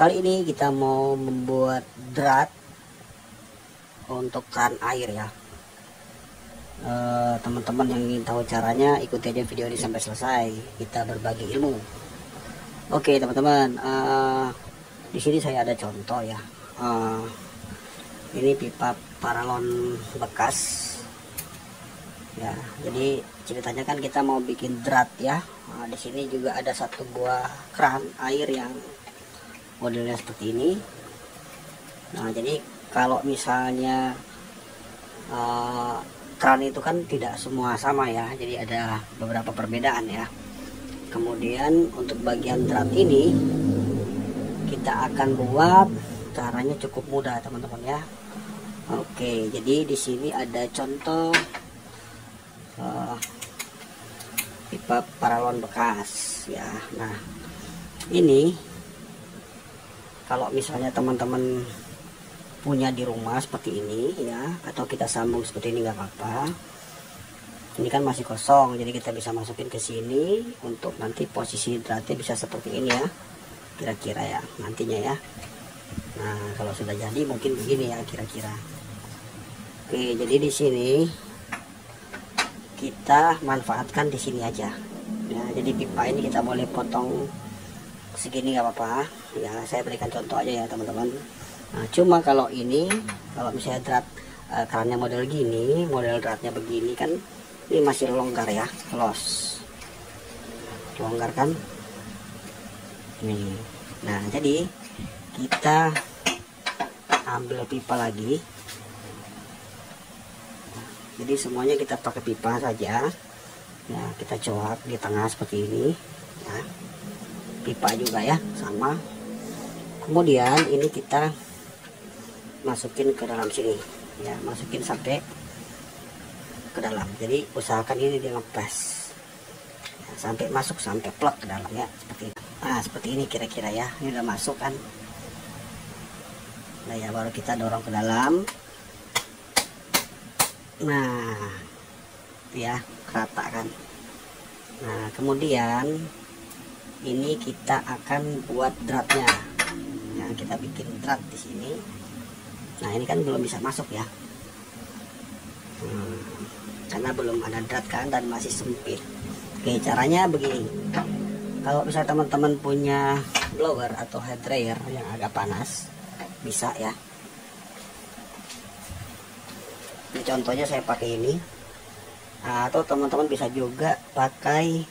Kali ini kita mau membuat drat untuk keran air ya. Teman-teman yang ingin tahu caranya, ikuti aja video ini sampai selesai. Kita berbagi ilmu. Oke teman-teman, di sini saya ada contoh ya. Ini pipa paralon bekas ya. Jadi ceritanya kan kita mau bikin drat ya. Di sini juga ada satu buah keran air yang modelnya seperti ini. Nah, jadi kalau misalnya keran itu kan tidak semua sama ya, jadi ada beberapa perbedaan ya. Kemudian untuk bagian drat ini kita akan buat, caranya cukup mudah teman-teman ya. Oke, jadi di sini ada contoh pipa paralon bekas ya. Nah, ini kalau misalnya teman-teman punya di rumah seperti ini ya, atau kita sambung seperti ini nggak apa-apa. Ini kan masih kosong, jadi kita bisa masukin ke sini untuk nanti posisi dratnya bisa seperti ini ya, kira-kira ya nantinya ya. Nah, kalau sudah jadi mungkin begini ya kira-kira. Oke, jadi di sini kita manfaatkan di sini aja. Ya, jadi pipa ini kita boleh potong segini nggak apa-apa ya, saya berikan contoh aja ya teman-teman. Nah, cuma kalau ini, kalau misalnya drat kerannya model gini, model dratnya begini kan, ini masih longgar ya, loss, longgar kan ini. Nah, jadi kita ambil pipa lagi. Jadi semuanya kita pakai pipa saja. Nah, kita coak di tengah seperti ini ya, pipa juga ya, sama. Kemudian ini kita masukin ke dalam sini ya, masukin sampai ke dalam. Jadi usahakan ini dia ngepres ya, sampai masuk, sampai plug ke dalam ya, seperti ini. Nah, seperti ini kira-kira ya, ini udah masuk kan. Nah ya, baru kita dorong ke dalam. Nah ya, rata kan. Nah, kemudian ini kita akan buat dratnya. Nah, kita bikin drat di sini. Nah, ini kan belum bisa masuk ya, karena belum ada drat kan, dan masih sempit. Oke, caranya begini. Kalau misalnya teman-teman punya blower atau hair dryer yang agak panas, bisa ya. Ini contohnya saya pakai ini. Atau teman-teman bisa juga pakai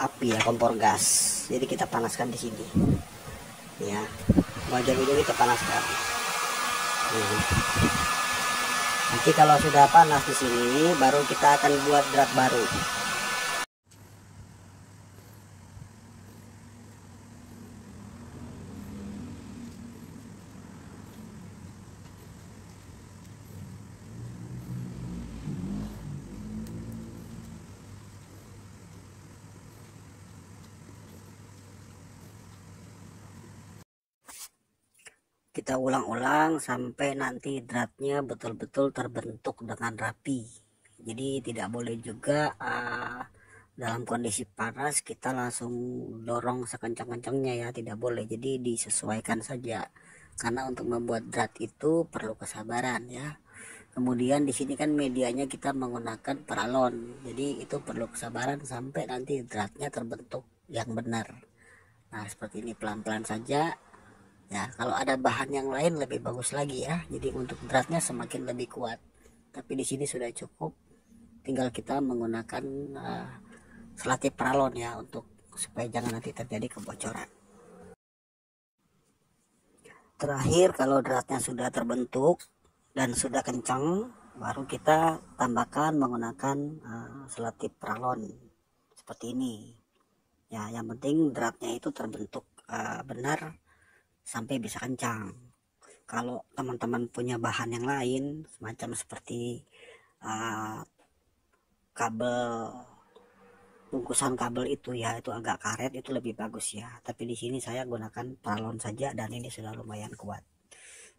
api ya, kompor gas. Jadi kita panaskan di sini ya, bagian ini kita panaskan. Nanti kalau sudah panas di sini, baru kita akan buat drat baru. Kita ulang-ulang sampai nanti dratnya betul-betul terbentuk dengan rapi. Jadi tidak boleh juga dalam kondisi panas kita langsung dorong sekencang-kencangnya ya, tidak boleh. Jadi disesuaikan saja, karena untuk membuat drat itu perlu kesabaran ya. Kemudian di sini kan medianya kita menggunakan paralon, jadi itu perlu kesabaran sampai nanti dratnya terbentuk yang benar. Nah, seperti ini, pelan-pelan saja. Ya, kalau ada bahan yang lain lebih bagus lagi ya, jadi untuk dratnya semakin lebih kuat. Tapi di sini sudah cukup, tinggal kita menggunakan selotip paralon ya, untuk supaya jangan nanti terjadi kebocoran. Terakhir, kalau dratnya sudah terbentuk dan sudah kencang, baru kita tambahkan menggunakan selotip paralon seperti ini ya. Yang penting dratnya itu terbentuk benar sampai bisa kencang. Kalau teman-teman punya bahan yang lain semacam seperti kabel, bungkusan kabel itu ya, itu agak karet, itu lebih bagus ya. Tapi di sini saya gunakan paralon saja, dan ini sudah lumayan kuat.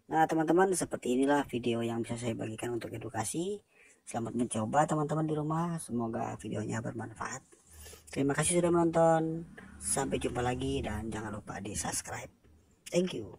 Nah teman-teman, seperti inilah video yang bisa saya bagikan untuk edukasi. Selamat mencoba teman-teman di rumah, semoga videonya bermanfaat. Terima kasih sudah menonton, sampai jumpa lagi, dan jangan lupa di subscribe. Thank you.